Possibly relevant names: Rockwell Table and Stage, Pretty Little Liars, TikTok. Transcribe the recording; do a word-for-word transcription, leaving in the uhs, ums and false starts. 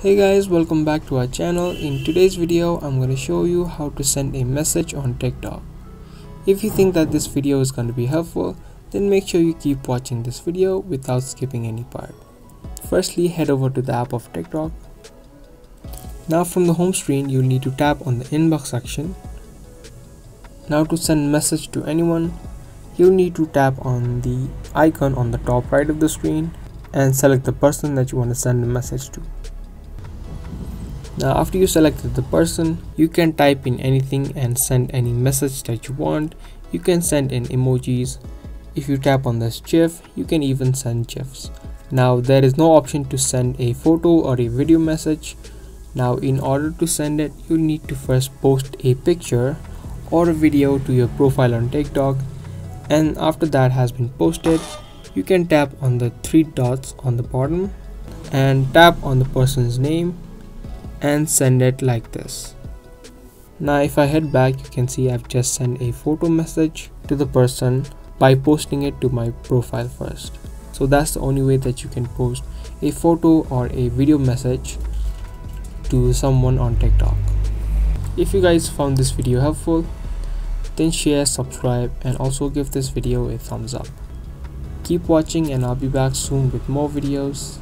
Hey guys, welcome back to our channel. In today's video, I'm going to show you how to send a message on TikTok. If you think that this video is going to be helpful, then make sure you keep watching this video without skipping any part. Firstly, head over to the app of TikTok. Now from the home screen, you'll need to tap on the inbox section. Now to send message to anyone, you'll need to tap on the icon on the top right of the screen and select the person that you want to send a message to. Now after you selected the person, you can type in anything and send any message that you want. You can send in emojis. If you tap on this GIF, you can even send GIFs. Now there is no option to send a photo or a video message. Now in order to send it, you need to first post a picture or a video to your profile on TikTok, and after that has been posted, you can tap on the three dots on the bottom and tap on the person's name and send it like this. Now if I head back, you can see I've just sent a photo message to the person by posting it to my profile first. So that's the only way that you can post a photo or a video message to someone on TikTok. If you guys found this video helpful, then share, subscribe, and also give this video a thumbs up. Keep watching and I'll be back soon with more videos.